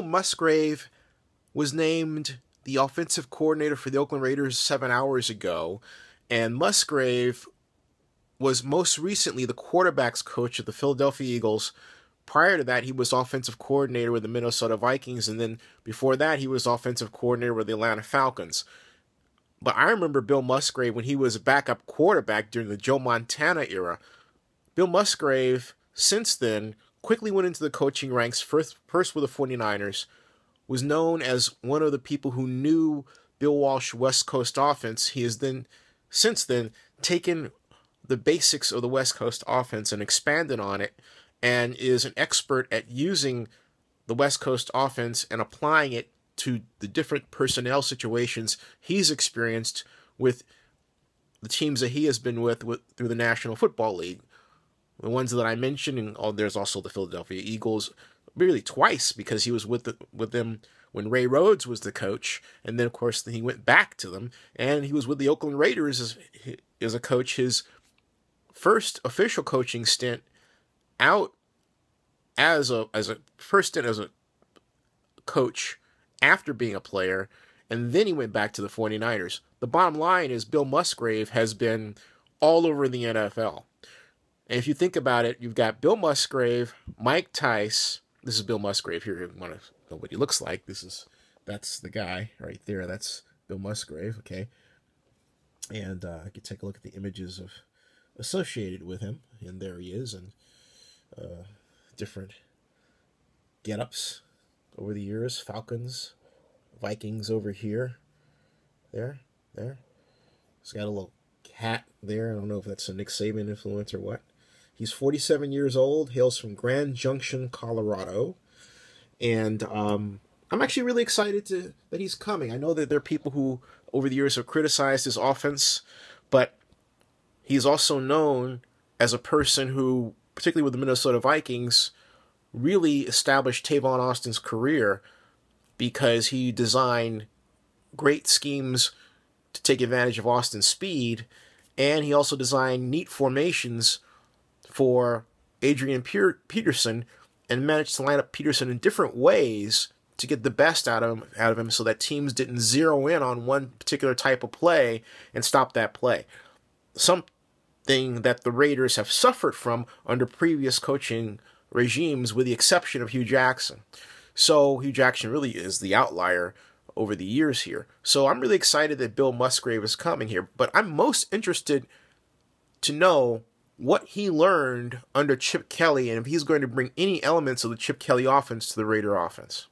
Bill Musgrave was named the offensive coordinator for the Oakland Raiders 7 hours ago, and Musgrave was most recently the quarterback's coach of the Philadelphia Eagles. Prior to that, he was offensive coordinator with the Minnesota Vikings, and then before that, he was offensive coordinator with the Atlanta Falcons. But I remember Bill Musgrave when he was a backup quarterback during the Joe Montana era. Bill Musgrave, since then, quickly went into the coaching ranks, first with the 49ers, was known as one of the people who knew Bill Walsh West Coast offense. He has then, since then, taken the basics of the West Coast offense and expanded on it, and is an expert at using the West Coast offense and applying it to the different personnel situations he's experienced with the teams that he has been with through the National Football League. The ones that I mentioned, and there's also the Philadelphia Eagles, really twice, because he was with them when Ray Rhodes was the coach, and then, of course, he went back to them, and he was with the Oakland Raiders as a coach, his first official coaching stint out as a first stint as a coach after being a player, and then he went back to the 49ers. The bottom line is Bill Musgrave has been all over the NFL. And if you think about it, you've got Bill Musgrave, Mike Tice. This is Bill Musgrave here. If you want to know what he looks like, that's the guy right there. That's Bill Musgrave, okay? And I could take a look at the images of associated with him, and there he is, and different get-ups over the years. Falcons, Vikings over here. There. He's got a little hat there. I don't know if that's a Nick Saban influence or what. He's 47 years old, hails from Grand Junction, Colorado, and I'm actually really excited that he's coming. I know that there are people who, over the years, have criticized his offense, but he's also known as a person who, particularly with the Minnesota Vikings, really established Tavon Austin's career because he designed great schemes to take advantage of Austin's speed, and he also designed neat formations for Adrian Peterson and managed to line up Peterson in different ways to get the best out of him so that teams didn't zero in on one particular type of play and stop that play. Something that the Raiders have suffered from under previous coaching regimes, with the exception of Hugh Jackson. So Hugh Jackson really is the outlier over the years here. So I'm really excited that Bill Musgrave is coming here, but I'm most interested to know what he learned under Chip Kelly and if he's going to bring any elements of the Chip Kelly offense to the Raider offense.